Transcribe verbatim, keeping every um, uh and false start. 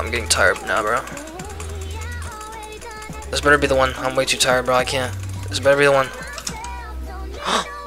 I'm getting tired now, bro. This better be the one. I'm way too tired, bro. I can't. This better be the one.